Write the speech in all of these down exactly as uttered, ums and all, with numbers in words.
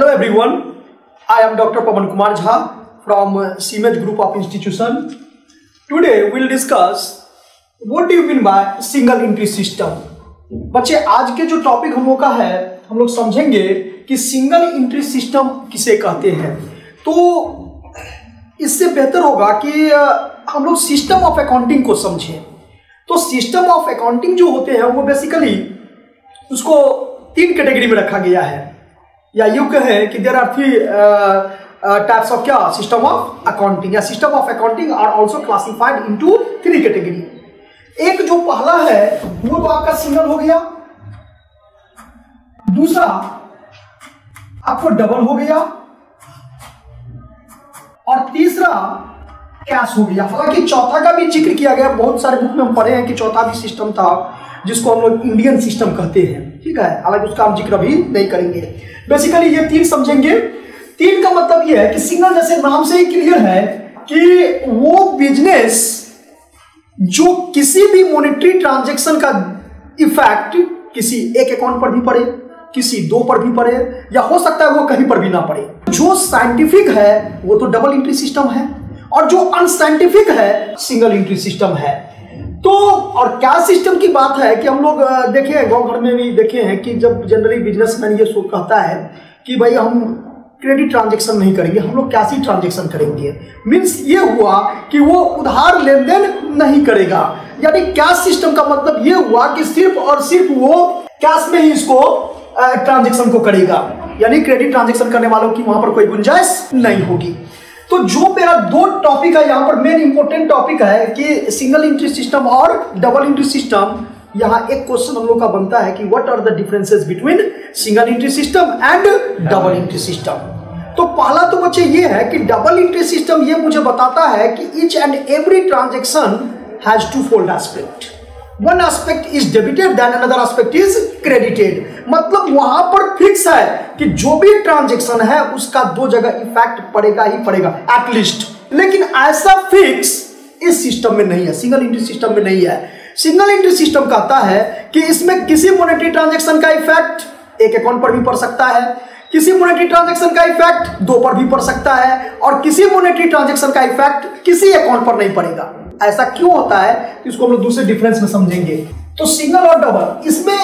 Hello everyone, I am Doctor Pawan Kumar Jha from Seemes Group of Institution. Today we will discuss what do you mean by single entry system. बच्चे आज के जो topic हम लोग का है हम लोग समझेंगे कि सिंगल एंट्री सिस्टम किसे कहते हैं। तो इससे बेहतर होगा कि हम लोग सिस्टम ऑफ अकाउंटिंग को समझें। तो सिस्टम ऑफ अकाउंटिंग जो होते हैं वो बेसिकली उसको तीन कैटेगरी में रखा गया है, या यूं कहें कि there are three types of क्या सिस्टम ऑफ अकाउंटिंग या system of accounting are also classified into three category. एक जो पहला है वो तो आपका सिंगल हो गया, दूसरा आपको डबल हो गया और तीसरा कैश हो गया। हालांकि चौथा का भी जिक्र किया गया, बहुत सारे बुक में हम पढ़े हैं कि चौथा भी सिस्टम था जिसको हम लोग इंडियन सिस्टम कहते हैं, ठीक है। हालांकि उसका हम जिक्र अभी नहीं करेंगे। बेसिकली ये तीन समझेंगे। तीन का मतलब ये है कि सिंगल जैसे नाम से ही क्लियर है कि वो बिजनेस जो किसी भी मॉनेटरी ट्रांजैक्शन का इफेक्ट किसी एक अकाउंट पर भी पड़े, किसी दो पर भी पड़े, या हो सकता है वो कहीं पर भी ना पड़े। जो साइंटिफिक है वो तो डबल एंट्री सिस्टम है और जो अनसाइंटिफिक है सिंगल एंट्री सिस्टम है। तो और कैश सिस्टम की बात है कि हम लोग देखे हैं, गाँव घर में भी देखे हैं कि जब जनरली बिजनेसमैन ये सो कहता है कि भाई हम क्रेडिट ट्रांजेक्शन नहीं करेंगे, हम लोग कैश ही ट्रांजेक्शन करेंगे, मीन्स ये हुआ कि वो उधार लेन देन नहीं करेगा। यानी कैश सिस्टम का मतलब ये हुआ कि सिर्फ और सिर्फ वो कैश में ही इसको ट्रांजेक्शन को करेगा, यानी क्रेडिट ट्रांजेक्शन करने वालों की वहां पर कोई गुंजाइश नहीं होगी। तो जो मेरा दो टॉपिक है यहाँ पर मेन इंपॉर्टेंट टॉपिक है कि सिंगल एंट्री सिस्टम और डबल एंट्री सिस्टम। यहाँ एक क्वेश्चन हम लोग का बनता है कि what are the differences between single entry system and double entry system. तो पहला तो बच्चे ये है कि डबल एंट्री सिस्टम ये मुझे बताता है कि each and every transaction has two fold aspect, one aspect is debited then another aspect is credited. मतलब वहां पर फिक्स है कि जो भी ट्रांजेक्शन है उसका दो जगह इफेक्ट पड़ेगा ही पड़ेगा एटलीस्ट, लेकिन ऐसा फिक्स इस सिस्टम में नहीं है, सिंगल एंट्री सिस्टम में नहीं है। सिंगल एंट्री सिस्टम कहता है कि इसमें किसी मॉनेटरी ट्रांजैक्शन का इफेक्ट एक अकाउंट पर भी पड़ सकता है, किसी मॉनेटरी ट्रांजैक्शन का इफेक्ट दो पर भी पड़ सकता है और किसी मॉनेटरी ट्रांजैक्शन का इफेक्ट किसी अकाउंट पर नहीं पड़ेगा। ऐसा क्यों होता है इसको हम लोग दूसरे डिफरेंस में समझेंगे। तो सिंगल और डबल इसमें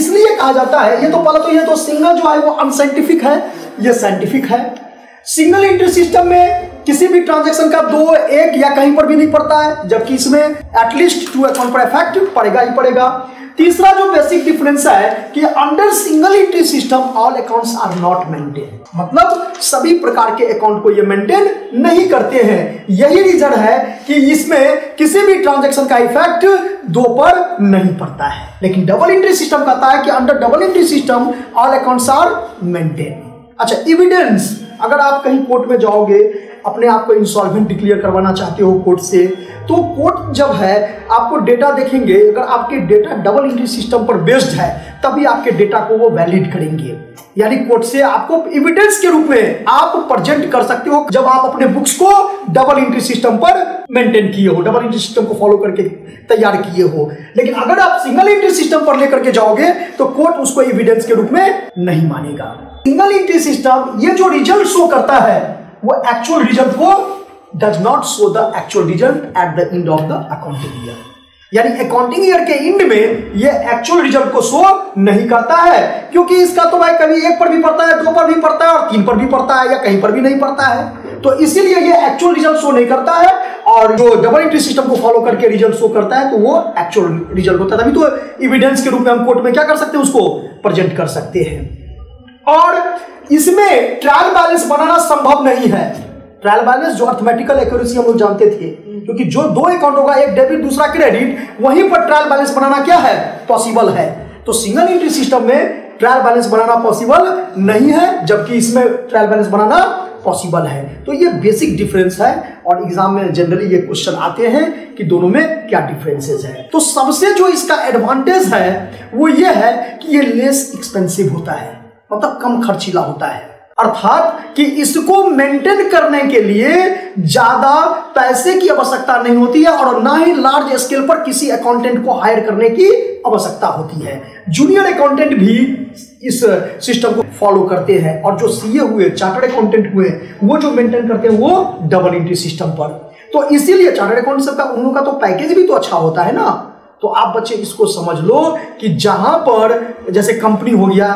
इसलिए कहा जाता है, ये तो पहला तो ये तो सिंगल जो है वो अनसाइंटिफिक है, ये साइंटिफिक है। सिंगल एंट्री सिस्टम में किसी भी ट्रांजैक्शन का दो एक या कहीं पर भी नहीं पड़ता है, जबकि इसमें एटलीस्ट टू अकाउंट पर इफेक्ट पड़ेगा ही पड़ेगा। तीसरा जो बेसिक डिफरेंस है कि under single entry system all accounts are not maintain, मतलब सभी प्रकार के अकाउंट को ये मेंटेन नहीं करते हैं। यही रीजन है कि इसमें किसी भी ट्रांजैक्शन का इफेक्ट दो पर नहीं पड़ता है। लेकिन डबल एंट्री सिस्टम कहता है कि under double entry system all accounts are maintain. अच्छा, एविडेंस, अगर आप कहीं कोर्ट में जाओगे, अपने आप को इंसॉल्वेंट डिक्लेयर करवाना चाहते हो कोर्ट से, तो कोर्ट जब है आपको डेटा देखेंगे, अगर आपके डेटा डबल एंट्री सिस्टम पर बेस्ड है तभी आपके डेटा को वो वैलिड करेंगे, यानी कोर्ट से आपको एविडेंस के रूप में आप प्रेजेंट कर सकते हो जब आप अपने बुक्स को डबल एंट्री सिस्टम पर मेंटेन किए हो, डबल एंट्री सिस्टम को फॉलो करके तैयार किए हो। लेकिन अगर आप सिंगल एंट्री सिस्टम पर लेकर के जाओगे तो कोर्ट उसको एविडेंस के रूप में नहीं मानेगा। सिंगल एंट्री सिस्टम ये जो रिजल्ट शो करता है वो एक्चुअल रिजल्ट को does not show the actual result at the end of the accounting year, यानी अकाउंटिंग ईयर के एंड में ये एक्चुअल रिजल्ट को शो नहीं करता है, क्योंकि इसका तो भाई कभी एक पर भी पड़ता है, दो पर भी पड़ता है और तीन पर भी पड़ता है, या कहीं पर भी नहीं पड़ता है। तो इसीलिए ये एक्चुअल रिजल्ट शो नहीं करता है और जो डबल एंट्री सिस्टम को फॉलो करके रिजल्ट शो करता है तो वो एक्चुअल रिजल्ट होता है, तभी तो एविडेंस के रूप में हम कोर्ट में क्या कर सकते हैं, उसको प्रेजेंट कर सकते हैं। और इसमें ट्रायल बैलेंस बनाना संभव नहीं है। ट्रायल बैलेंस जो अर्थमेटिकल एक्यूरेसी हम लोग जानते थे, क्योंकि जो दो अकाउंट होगा एक डेबिट दूसरा क्रेडिट, वहीं पर ट्रायल बैलेंस बनाना क्या है, पॉसिबल है। तो सिंगल एंट्री सिस्टम में ट्रायल बैलेंस बनाना पॉसिबल नहीं है, जबकि इसमें ट्रायल बैलेंस बनाना पॉसिबल है। तो ये बेसिक डिफरेंस है और एग्जाम में जनरली ये क्वेश्चन आते हैं कि दोनों में क्या डिफरेंसेस है। तो सबसे जो इसका एडवांटेज है वो ये है कि ये लेस एक्सपेंसिव होता है, मतलब कम खर्चीला होता है, अर्थात कि इसको मेंटेन करने के लिए ज्यादा पैसे की आवश्यकता नहीं होती है और ना ही लार्ज स्केल पर किसी अकाउंटेंट को हायर करने की आवश्यकता होती है। जूनियर अकाउंटेंट भी इस सिस्टम को फॉलो करते हैं। और जो सीए हुए, चार्टर्ड अकाउंटेंट हुए, वो जो मेंटेन करते हैं वो डबल एंट्री सिस्टम पर। तो इसीलिए चार्टर्ड अकाउंटेंट सबका उन लोगों का तो पैकेज भी तो अच्छा होता है ना। तो आप बच्चे इसको समझ लो कि जहां पर जैसे कंपनी हो गया,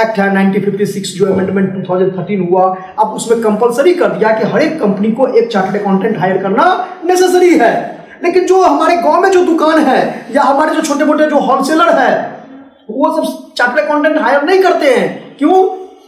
एक्ट है नाइनटीन फिफ्टी सिक्स जो अमेंडमेंट टू थाउजेंड थर्टीन हुआ, अब उसमें कंपलसरी कर दिया कि हर एक कंपनी को एक चार्टर्ड अकाउंटेंट हायर करना नेसेसरी है। लेकिन जो हमारे गांव में जो दुकान है या हमारे जो छोटे मोटे जो होलसेलर है वो सब चार्टर्ड अकाउंटेंट हायर नहीं करते हैं। क्यों?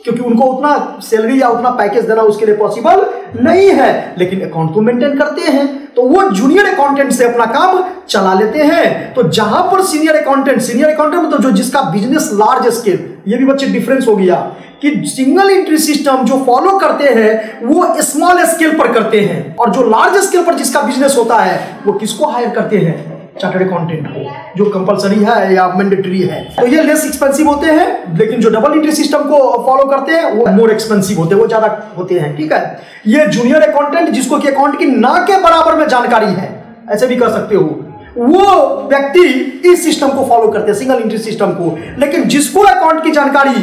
क्योंकि उनको उतना सैलरी या उतना पैकेज देना उसके लिए पॉसिबल नहीं है, लेकिन अकाउंट तो मेंटेन करते हैं। तो वो जूनियर अकाउंटेंट से अपना काम चला लेते हैं। तो जहां पर सीनियर अकाउंटेंट सीनियर अकाउंटेंट मतलब जो जिसका बिजनेस लार्ज स्केल, ये भी बच्चे डिफरेंस हो गया कि सिंगल एंट्री सिस्टम जो फॉलो करते हैं वो स्मॉल स्केल पर करते हैं, और जो लार्ज स्केल पर जिसका बिजनेस होता है वो किसको हायर करते हैं? चार्टर्ड अकाउंटेंट को, जो कंपलसरी है या मैंडेटरी है। तो ये लेस एक्सपेंसिव होते हैं, लेकिन जो डबल एंट्री सिस्टम को फॉलो करते हैं वो मोर एक्सपेंसिव होते हैं, वो ज्यादा होते हैं। ठीक है, ये जूनियर अकाउंटेंट जिसको कि अकाउंट की ना के बराबर में जानकारी है, ऐसे भी कर सकते हो, वो व्यक्ति इस सिस्टम को फॉलो करते हैं सिंगल एंट्री सिस्टम को। लेकिन जिसको अकाउंट की जानकारी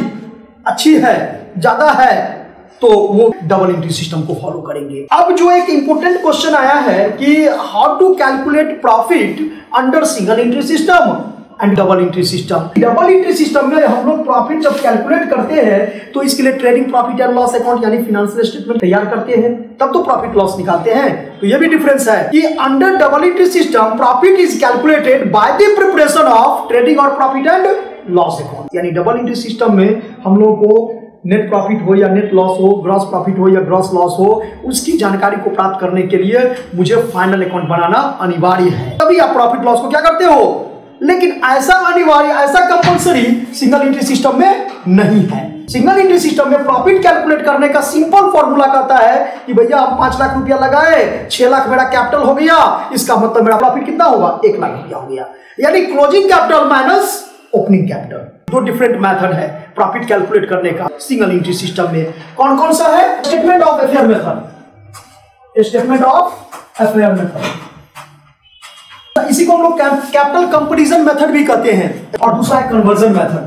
अच्छी है, ज्यादा है, तो वो डबल एंट्री सिस्टम को फॉलो करेंगे। अब जो एक इंपॉर्टेंट क्वेश्चन आया है कि how to calculate profit under single entry system and double entry system. Double entry system में हम लोग प्रॉफिट जब कैलकुलेट करते हैं तो इसके लिए trading profit and loss account यानी फाइनेंशियल स्टेटमेंट तैयार करते हैं, तब तो प्रॉफिट लॉस निकालते हैं। तो ये भी डिफरेंस है कि under double entry system profit is calculated by the preparation of trading और प्रॉफिट एंड लॉस अकाउंट। यानी डबल एंट्री सिस्टम में हम लोग को नेट प्रॉफिट हो या नेट लॉस हो, ग्रॉस प्रॉफिट हो या ग्रॉस लॉस हो, उसकी जानकारी को प्राप्त करने के लिए मुझे फाइनल अकाउंट बनाना अनिवार्य है, तभी आप प्रॉफिट लॉस को क्या करते हो। लेकिन ऐसा अनिवार्य, ऐसा कंपल्सरी सिंगल एंट्री सिस्टम में नहीं है। सिंगल एंट्री सिस्टम में प्रॉफिट कैलकुलेट करने का सिंपल फॉर्मूला कहता है कि भैया आप पांच लाख रुपया लगाए, छह लाख मेरा कैपिटल हो गया, इसका मतलब मेरा प्रॉफिट कितना होगा? एक लाख रुपया हो गया। यानी closing capital minus opening capital. दो डिफरेंट मेथड है प्रॉफिट कैलकुलेट करने का सिंगल एंट्री सिस्टम में। कौन कौन सा है? Statement of affair method, statement of affair method, इसी को हम लोग कैपिटल कंपैरिजन मेथड भी कहते हैं, और दूसरा है कन्वर्जन मेथड,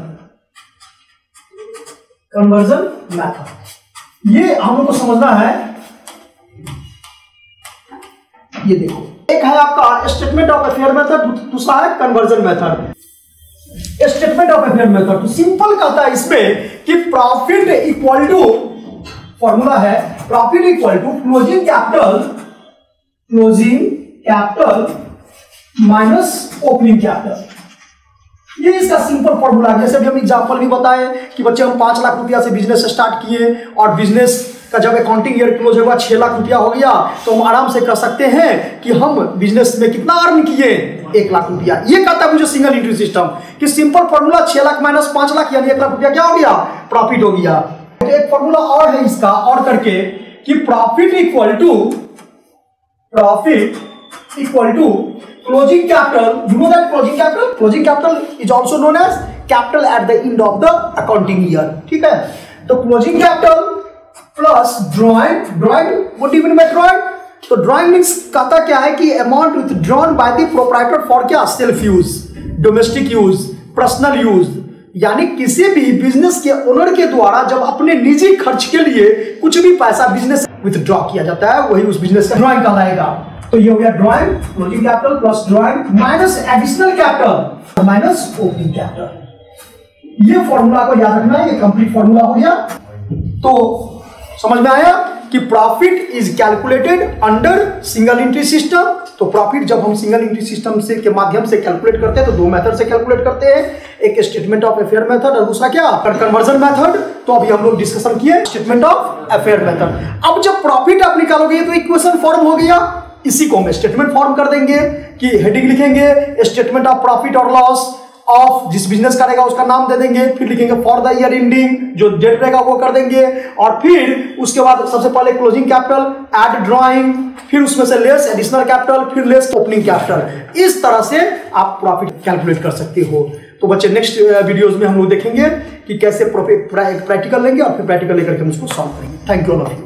कन्वर्जन मेथड। ये हम लोग को समझना है। ये देखो, एक है आपका स्टेटमेंट ऑफ अफेयर मेथड, दूसरा है conversion method. Statement of affair method simple कहता है इसमें कि प्रॉफिट इक्वल टू, फॉर्मूला है profit equal to closing capital, closing capital minus opening capital. ये इसका सिंपल फॉर्मूला है। जैसे भी हम एग्जांपल भी बताएं कि बच्चे हम पांच लाख रुपया से बिजनेस स्टार्ट किए और बिजनेस का जब अकाउंटिंग ईयर क्लोज होगा छह लाख रुपया हो गया, तो हम आराम से कह सकते हैं कि हम बिजनेस में कितना अर्न किए? एक लाख रुपया। ये कहता है मुझे सिंगल एंट्री सिस्टम कि सिंपल फॉर्मूला छह लाख माइनस पांच लाख यानी एक लाख रुपया क्या हो गया? प्रॉफिट हो गया। तो एक फॉर्मूला और है इसका और करके कि profit equal to, profit equal to closing capital. You know that closing capital, closing capital is also known as capital at the end of the accounting year. ठीक है, तो closing capital plus drawing, drawing what do you mean by drawing? तो drawing means कहता क्या है कि amount withdrawn by the proprietor for क्या? Self use, domestic use, personal use. यानी किसी भी बिजनेस के ओनर के द्वारा जब अपने निजी खर्च के लिए कुछ भी पैसा बिजनेस विथड्रॉ किया जाता है वही उस बिजनेस का ड्रॉइंग कहलाएगा। तो ये हो गया drawing, closing capital plus drawing minus additional capital minus opening capital. ये फॉर्मूला को याद रखना है, ये कंप्लीट फॉर्मूला हो गया। तो समझ में आया कि profit is calculated under single entry system. तो प्रॉफिट जब हम सिंगल एंट्री सिस्टम से के माध्यम से कैलकुलेट करते हैं तो दो मेथड से कैलकुलेट करते हैं, एक स्टेटमेंट ऑफ अफेयर मेथड और दूसरा क्या? Conversion method. तो अभी हम लोग डिस्कशन किए स्टेटमेंट ऑफ अफेयर मेथड। अब जब प्रॉफिट आप निकालोगे तो इक्वेशन फॉर्म हो गया, इसी को हम स्टेटमेंट फॉर्म कर देंगे कि हेडिंग लिखेंगे स्टेटमेंट ऑफ प्रॉफिट और लॉस ऑफ, जिस बिजनेस का रहेगा उसका नाम दे देंगे, फिर लिखेंगे फॉर द ईयर एंडिंग, जो डेट रहेगा वो कर देंगे, और फिर उसके बाद सबसे पहले क्लोजिंग कैपिटल ऐड ड्रॉइंग, फिर उसमें से लेस एडिशनल कैपिटल, फिर लेस ओपनिंग कैपिटल। इस तरह से आप प्रॉफिट कैलकुलेट कर सकते हो। तो बच्चे नेक्स्ट वीडियोस में हम लोग देखेंगे कि कैसे प्रैक्टिकल लेंगे और फिर प्रैक्टिकल लेकर के हम उसको सॉल्व करेंगे। Thank you all of you.